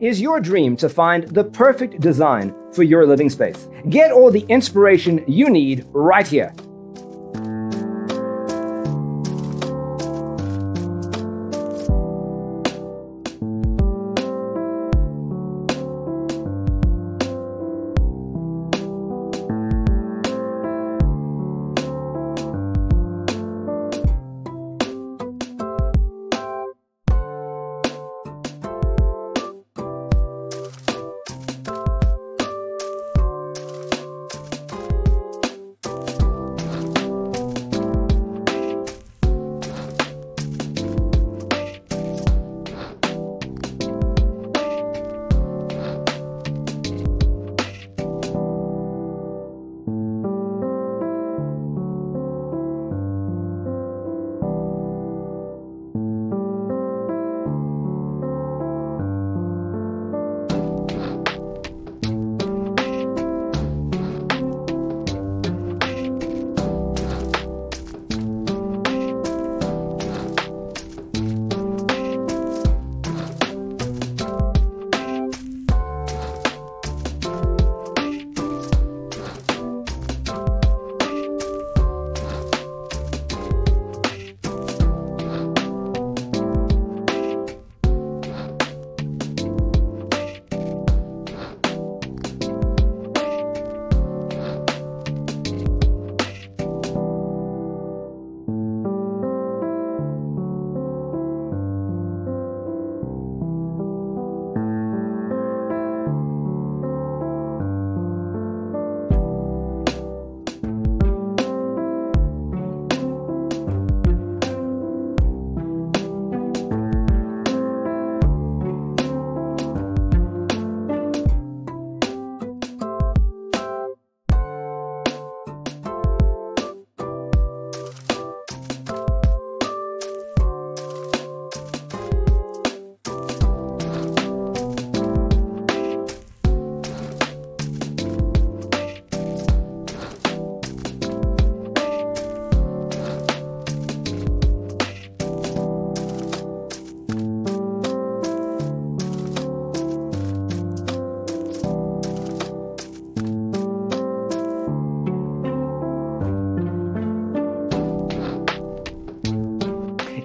is your dream to find the perfect design for your living space. Get all the inspiration you need right here.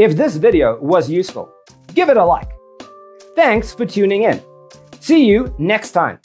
If this video was useful, give it a like. Thanks for tuning in. See you next time.